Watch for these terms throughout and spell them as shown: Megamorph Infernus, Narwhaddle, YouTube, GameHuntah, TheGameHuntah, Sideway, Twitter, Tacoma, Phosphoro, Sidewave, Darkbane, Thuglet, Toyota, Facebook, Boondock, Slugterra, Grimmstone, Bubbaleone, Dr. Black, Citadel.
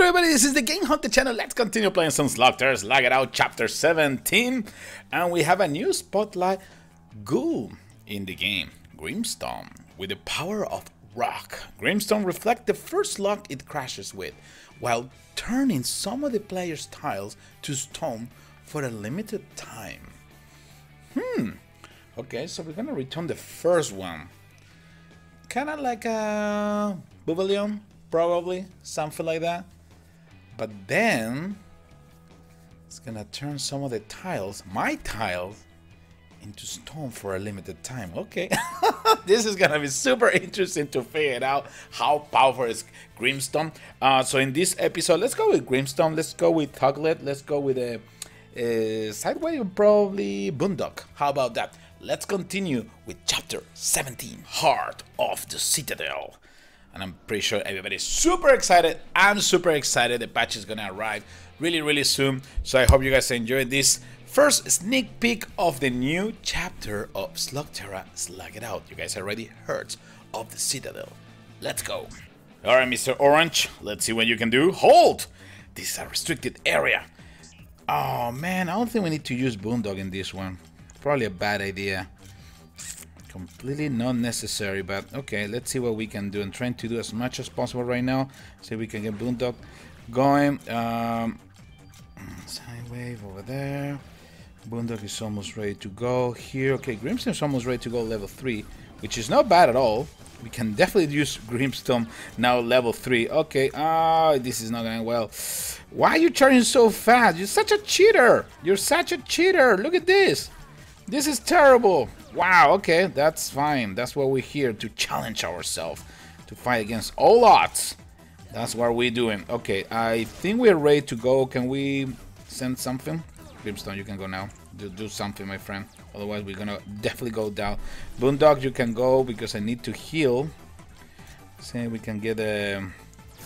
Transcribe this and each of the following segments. good, everybody? This is the GameHuntah channel. Let's continue playing some Slugterra. Slug It Out Chapter 17. And we have a new spotlight ghoul in the game, Grimmstone, with the power of rock. Grimmstone reflects the first slug it crashes with, while turning some of the player's tiles to stone for a limited time. Okay, so we're gonna return the first one. Kinda like a Bubbaleone, probably, something like that. But then it's gonna turn some of the tiles, my tiles, into stone for a limited time. Okay. This is gonna be super interesting to figure it out how powerful is Grimmstone. So in this episode, let's go with Grimmstone, let's go with Thuglet, let's go with a Sideway and probably Boondock. How about that? Let's continue with chapter 17, Heart of the Citadel. And I'm pretty sure everybody's super excited. I'm super excited. The patch is gonna arrive really, really soon. So I hope you guys enjoyed this first sneak peek of the new chapter of Slugterra, Slug It Out. You guys already heard of the Citadel. Let's go. All right, Mr. Orange. Let's see what you can do. Hold! This is a restricted area. Oh, man, I don't think we need to use Boondock in this one. Probably a bad idea. Completely not necessary, but okay, let's see what we can do. I'm trying to do as much as possible right now. See if we can get Boondock going. Sidewave over there. Boondock is almost ready to go here. Okay, Grimmstone is almost ready to go level 3, which is not bad at all. We can definitely use Grimmstone now level 3. Okay, this is not going well. Why are you charging so fast? You're such a cheater. You're such a cheater. Look at this. This is terrible. Wow, okay, that's fine. That's what we're here, to challenge ourselves, to fight against all odds. That's what we're doing. Okay, I think we're ready to go. Can we send something? Grimmstone, you can go now. Do something, my friend. Otherwise, we're gonna definitely go down. Boondock, you can go because I need to heal. See if we can get a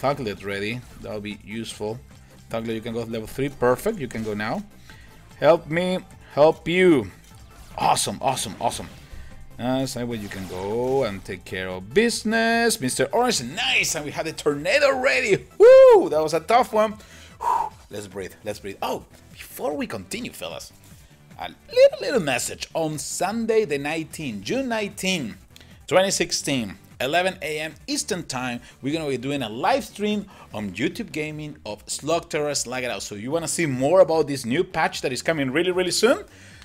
Thuglet ready. That'll be useful. Thuglet, you can go to level 3. Perfect, you can go now. Help me help you. Awesome, awesome, awesome. Sideway, you can go and take care of business. Mr. Orange, nice, and we had a tornado ready. Woo, that was a tough one. Whew. Let's breathe, let's breathe. Oh, before we continue, fellas, a little message. On Sunday the 19th, June 19, 2016, 11 AM Eastern Time, we're gonna be doing a live stream on YouTube Gaming of Slugterra Slug It Out. So you wanna see more about this new patch that is coming really, really soon?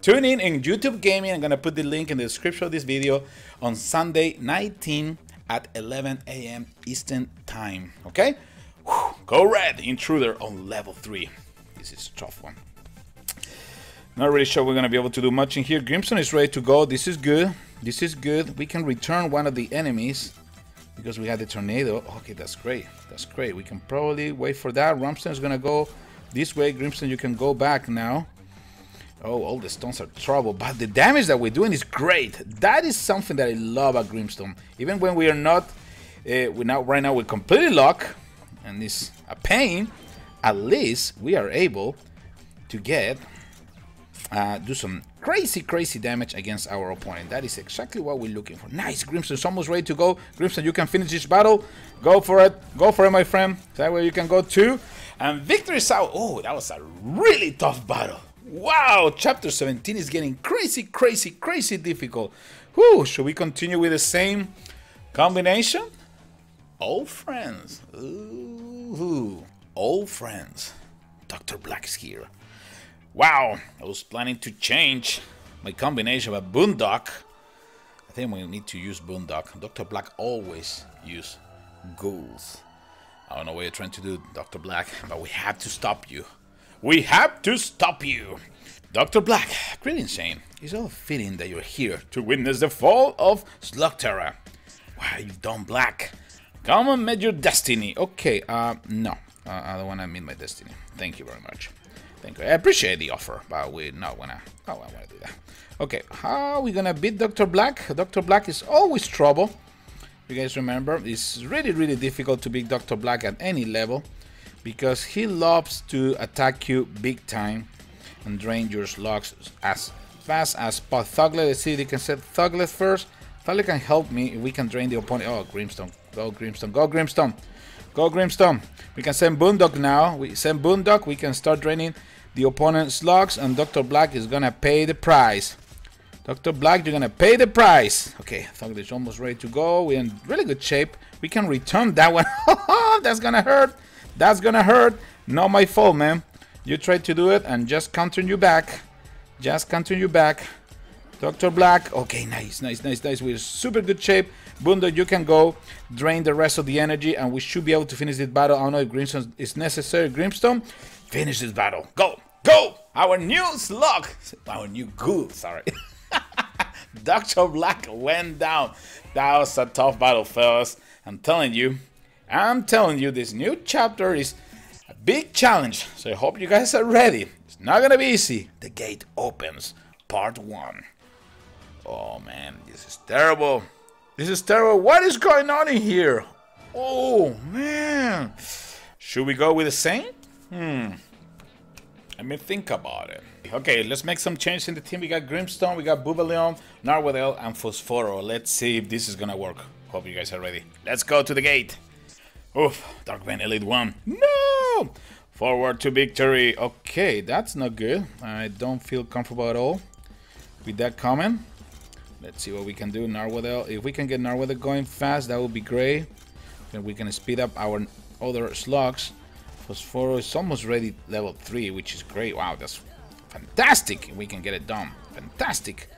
Tune in YouTube Gaming. I'm going to put the link in the description of this video on Sunday 19 at 11 a.m. Eastern Time, okay? Whew. Go Red, Intruder on level 3. This is a tough one. Not really sure we're going to be able to do much in here. Grimmstone is ready to go. This is good. This is good. We can return one of the enemies because we had the tornado. Okay, that's great. That's great. We can probably wait for that. Rumpstone is going to go this way. Grimmstone, you can go back now. Oh, all the stones are trouble, but the damage that we're doing is great. That is something that I love about Grimmstone. Even when we are not, right now we're completely locked, and it's a pain, at least we are able to get, do some crazy, crazy damage against our opponent. That is exactly what we're looking for. Nice, Grimmstone is almost ready to go. Grimmstone, you can finish this battle. Go for it, my friend. That way you can go too. And victory is out. Oh, that was a really tough battle. Wow, chapter 17 is getting crazy, crazy, crazy difficult. Whew, should we continue with the same combination? Old friends. Ooh, old friends. Dr. Black is here. Wow, I was planning to change my combination of Boondock. I think we need to use Boondock. Dr. Black always uses ghouls. I don't know what you're trying to do, Dr. Black, but we have to stop you. We have to stop you. Dr. Black, greetings, Shane. It's all fitting that you're here to witness the fall of Slugterra. Why are you done, Black? Come and meet your destiny. Okay, no. I don't want to meet my destiny. Thank you very much. Thank you. I appreciate the offer, but we're not going to... Oh, I want to do that. Okay, how are we going to beat Dr. Black? Dr. Black is always trouble. You guys remember, it's really, really difficult to beat Dr. Black at any level, because he loves to attack you big time and drain your slugs as fast as possible. Thuglet, let's see if they can set Thuglet first. Thuglet can help me if we can drain the opponent. Oh, Grimmstone. Go, Grimmstone. Go, Grimmstone. Go Grimmstone. We can send Boondock now. We send Boondock. We can start draining the opponent's slugs, and Dr. Black is gonna pay the price. Dr. Black, you're gonna pay the price. Okay, Thuglet's almost ready to go. We're in really good shape. We can return that one. That's gonna hurt. That's gonna hurt. Not my fault, man. You tried to do it and just countering you back. Just countering you back. Dr. Black. Okay, nice, nice, nice, nice. We're in super good shape. Boondock, you can go. Drain the rest of the energy and we should be able to finish this battle. I don't know if Grimmstone is necessary. Grimmstone, finish this battle. Go, go. Our new slug. Our new goo, sorry. Dr. Black went down. That was a tough battle, fellas. I'm telling you, this new chapter is a big challenge. So I hope you guys are ready. It's not gonna be easy. The gate opens, part one. Oh man, this is terrible. This is terrible. What is going on in here? Oh man. Should we go with the Saint? Let me think about it. Okay, let's make some changes in the team. We got Grimmstone, we got Bubbaleone, Narwhaddle, and Phosphoro. Let's see if this is gonna work. Hope you guys are ready. Let's go to the gate. Oof, Darkbane Elite 1. No! Forward to victory. Okay, that's not good. I don't feel comfortable at all with that comment. Let's see what we can do. Narwhaddle. If we can get Narwhaddle going fast, that would be great. Then we can speed up our other slugs. Phosphoro is almost ready, level 3, which is great. Wow, that's fantastic. We can get it done. Fantastic.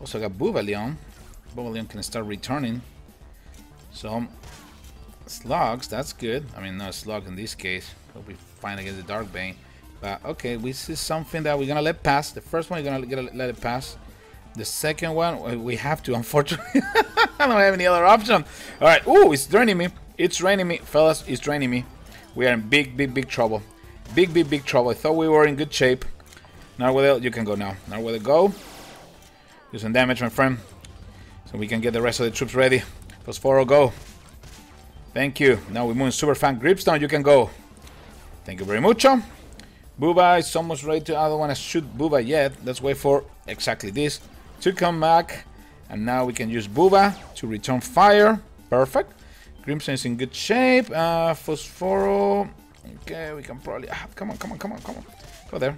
Also got Bubbaleone. Bubbaleone can start returning some slugs. That's good. I mean, not a slug in this case. Hope we find against the Darkbane. But okay, we see something that we're gonna let pass. The first one, we're gonna let it pass. The second one, we have to, unfortunately. I don't have any other option. All right. Ooh, it's draining me. It's draining me, fellas. It's draining me. We are in big trouble. Big trouble. I thought we were in good shape. Narwhaddle, you can go now. Narwhaddle, go. Do some damage, my friend. So we can get the rest of the troops ready. Phosphoro, go. Thank you. Now we're moving super fan. Grimmstone, you can go. Thank you very much. Booba is almost ready to. I don't want to shoot Booba yet. Let's wait for exactly this to come back. And now we can use Booba to return fire. Perfect. Grimmstone is in good shape. Phosphoro. Okay, we can probably. Come on. Go there.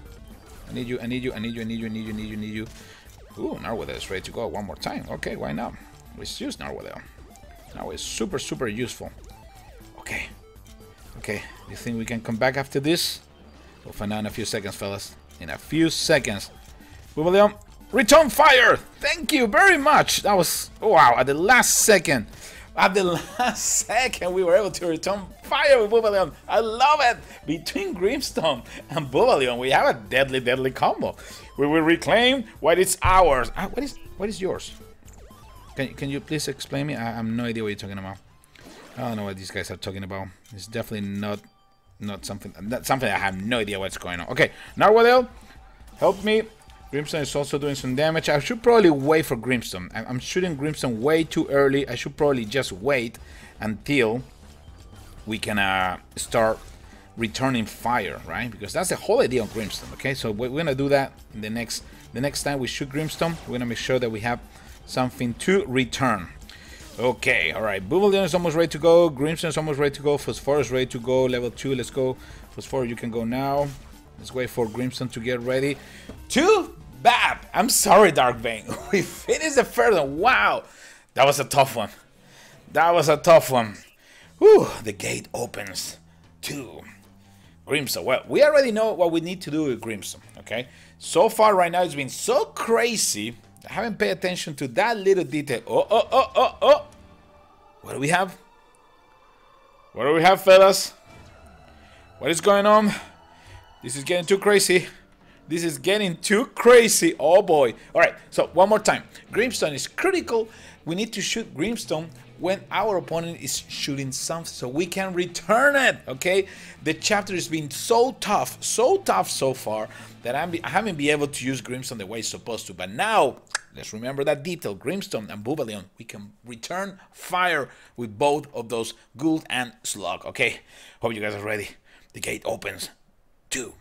I need you. Ooh, Narwhaddle is ready to go one more time. Okay, why not? Let's use Narwhaddle. Now it's super useful. Okay. Okay, you think we can come back after this? We'll find out in a few seconds, fellas. In a few seconds. Bubbaleone, return fire! Thank you very much! That was, wow, at the last second. At the last second, we were able to return fire with Bubbaleone. I love it. Between Grimmstone and Bubbaleone, we have a deadly combo. We will reclaim what is ours. Ah, what is yours? Can you please explain me? I have no idea what you're talking about. I don't know what these guys are talking about. It's definitely not something. That's something I have no idea what's going on. Okay, Narwhaddle, help me. Grimmstone is also doing some damage. I should probably wait for Grimmstone. I'm shooting Grimmstone way too early. I should probably just wait until we can start returning fire, right? Because that's the whole idea of Grimmstone. Okay, so we're gonna do that in the next time we shoot Grimmstone. We're gonna make sure that we have something to return. Okay, all right. Bubbaleone is almost ready to go. Grimmstone is almost ready to go. Phosphoro is ready to go. Level 2, let's go. Phosphoro, you can go now. Let's wait for Grimmstone to get ready. Too bad. I'm sorry, Darkbane. We finished the first one. Wow. That was a tough one. That was a tough one. Whew. The gate opens to Grimmstone. Well, we already know what we need to do with Grimmstone, okay? So far right now, it's been so crazy. I haven't paid attention to that little detail. Oh. What do we have? What do we have, fellas? What is going on? This is getting too crazy. This is getting too crazy. Oh boy. All right. So one more time. Grimmstone is critical. We need to shoot Grimmstone when our opponent is shooting something so we can return it. Okay. The chapter has been so tough so far that I haven't been able to use Grimmstone the way it's supposed to. But now let's remember that detail. Grimmstone and Bubbaleone. We can return fire with both of those ghoul and slug. Okay. Hope you guys are ready. The gate opens. 2.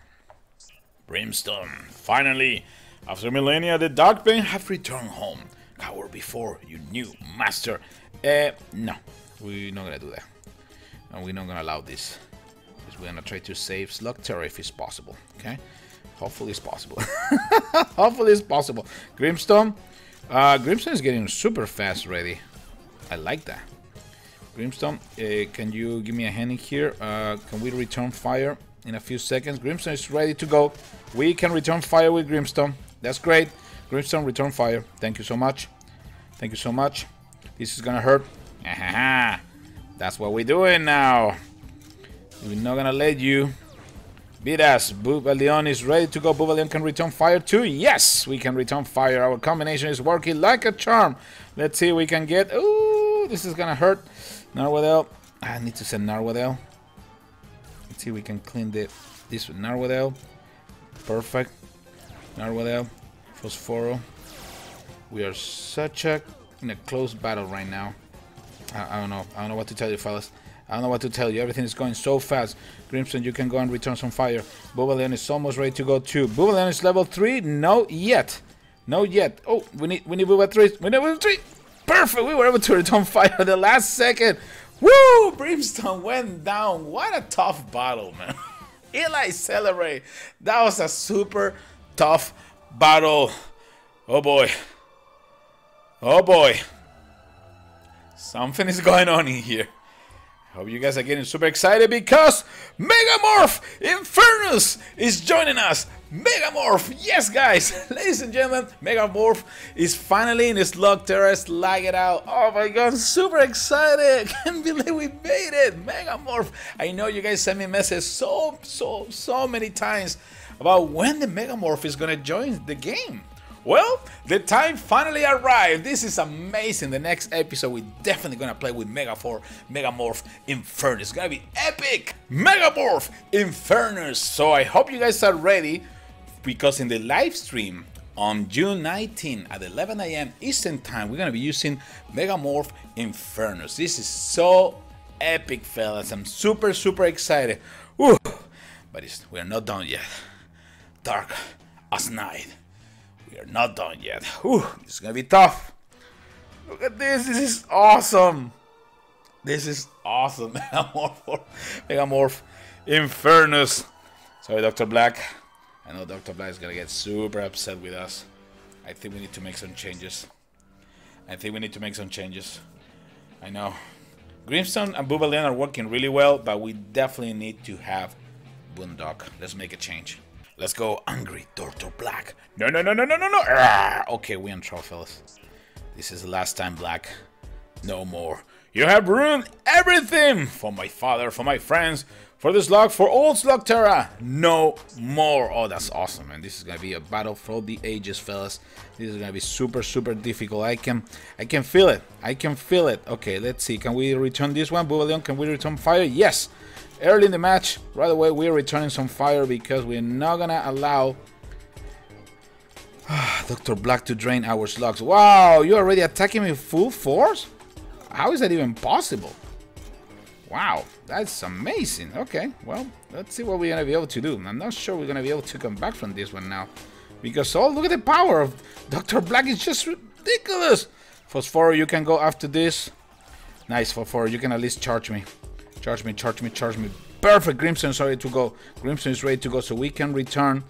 Grimmstone. Finally, after millennia, the Darkbane have returned home. Cower before you knew, master. No, we're not gonna do that. and we're not gonna allow this, because we're gonna try to save Slugterra if it's possible. Okay, hopefully it's possible. Hopefully it's possible. Grimmstone, Grimmstone is getting super fast ready. I like that. Grimmstone, can you give me a hand in here? Can we return fire in a few seconds? Grimmstone is ready to go. We can return fire with Grimmstone. That's great. Grimmstone, return fire. Thank you so much. Thank you so much. This is gonna hurt. That's what we're doing now. We're not gonna let you beat us. Bubbaleone is ready to go. Bubbaleone can return fire too. Yes, we can return fire. Our combination is working like a charm. Let's see if we can get... Ooh, this is gonna hurt. Narwhaddle. I need to send Narwhaddle. Let's see if we can clean this with Narwhaddle. Perfect. Narwhaddle. Phosphoro. We are in a close battle right now. I don't know. I don't know what to tell you, fellas. I don't know what to tell you. Everything is going so fast. Grimmstone, you can go and return some fire. Bubbaleone is almost ready to go too. Bubbaleone is level 3. No yet. No yet. Oh, we need Bubba 3. We need Bubba 3. Perfect! We were able to return fire at the last second. Woo! Grimmstone went down. What a tough battle, man. Eli, celebrate. That was a super tough battle. Oh boy. Oh boy. Something is going on in here. I hope you guys are getting super excited because Megamorph Infernus is joining us. Megamorph, yes guys, ladies and gentlemen, Megamorph is finally in the Slugterra. Slag it out. Oh my god, super excited. I can't believe we made it. Megamorph, I know you guys sent me messages so many times about when the Megamorph is gonna join the game. Well, the time finally arrived. This is amazing. The next episode, we're definitely gonna play with Megamorph Infernus. It's gonna be epic. Megamorph Infernus. So I hope you guys are ready, because in the live stream on June 19 at 11 a.m. Eastern Time, we're gonna be using Megamorph Infernus. This is so epic, fellas. I'm super excited. Woo. But we're not done yet. Dark as night. We are not done yet. Whew, this is gonna be tough. Look at this. This is awesome. This is awesome. Megamorph Infernus. Sorry, Dr. Black. I know Dr. Black is gonna get super upset with us. I think we need to make some changes. I think we need to make some changes. I know. Grimmstone and Bubbaleone are working really well, but we definitely need to have Boondock. Let's make a change. Let's go angry, Dr. Black. No. Arrgh. Okay, we in trouble, fellas. This is the last time, Black. No more. You have ruined everything for my father, for my friends, for the slug, for old Slugterra. No more. Oh, that's awesome, man. This is gonna be a battle for the ages, fellas. This is gonna be super difficult. I can feel it. I can feel it. Okay, let's see. Can we return this one? Bubbaleone, can we return fire? Yes. Early in the match, right away, we're returning some fire because we're not gonna allow Dr. Black to drain our slugs. Wow, you're already attacking me full force? How is that even possible? Wow, that's amazing. Okay, well, let's see what we're gonna be able to do. I'm not sure we're gonna be able to come back from this one now, because, oh, look at the power of Dr. Black. It's just ridiculous. Phosphoro, you can go after this. Nice, Phosphoro, you can at least charge me. Charge me. Perfect. Grimmstone is ready to go. Grimmstone is ready to go, so we can return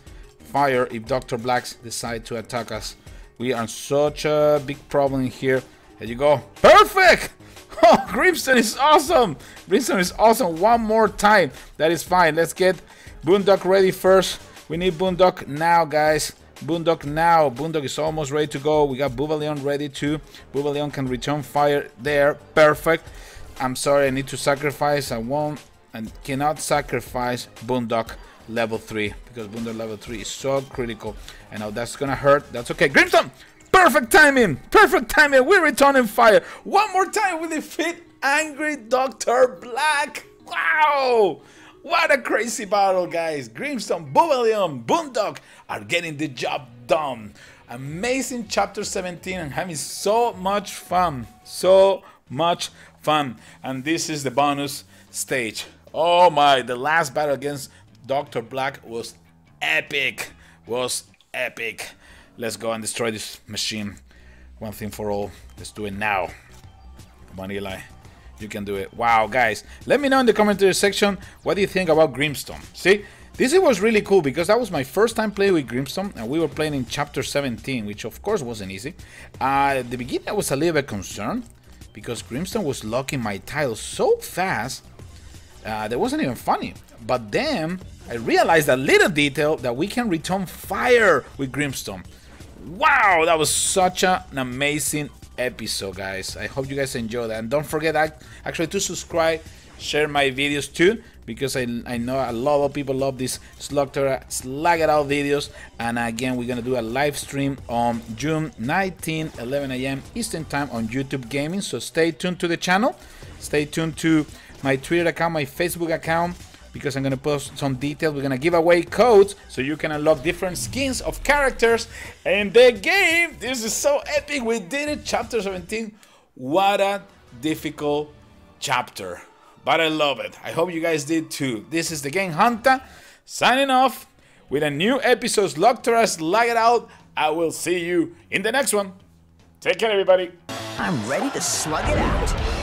fire if Dr. Blacks decide to attack us. We are such a big problem here. There you go. Perfect! Oh, Grimmstone is awesome! Grimmstone is awesome. One more time. That is fine. Let's get Boondock ready first. We need Boondock now, guys. Boondock now. Boondock is almost ready to go. We got Bubbaleone ready too. Bubbaleone can return fire there. Perfect. I'm sorry, I need to sacrifice. I won't and cannot sacrifice Boondock level 3, because Boondock level 3 is so critical. I know that's gonna hurt. That's okay. Grimmstone! Perfect timing! Perfect timing! We're returning fire! One more time, we defeat angry Dr. Black! Wow! What a crazy battle, guys! Grimmstone, Bubbaleone, Boondock are getting the job done. Amazing chapter 17. I'm having so much fun. So much fun. And this is the bonus stage. Oh my, the last battle against Dr. Black was epic. Let's go and destroy this machine. One thing for all. Let's do it now. Come on, Eli. you can do it. Wow, guys, let me know in the commentary section what do you think about Grimmstone. See, this was really cool because that was my first time playing with Grimmstone, and we were playing in Chapter 17, which of course wasn't easy. At the beginning I was a little bit concerned because Grimmstone was locking my tiles so fast that wasn't even funny. But then I realized a little detail that we can return fire with Grimmstone. Wow, that was such an amazing episode, guys. I hope you guys enjoyed that, and don't forget actually to subscribe, share my videos too, because I know a lot of people love these Slugterra Slag It Out videos. And again, we're gonna do a live stream on June 19, 11 a.m. Eastern Time on YouTube Gaming, so stay tuned to the channel, stay tuned to my Twitter account, my Facebook account, because I'm gonna post some details. We're gonna give away codes so you can unlock different skins of characters in the game. This is so epic, we did it, Chapter 17. What a difficult chapter, but I love it. I hope you guys did too. This is the TheGameHuntah signing off with a new episode, Slugterra Slag It Out. I will see you in the next one. Take care, everybody. I'm ready to slug it out.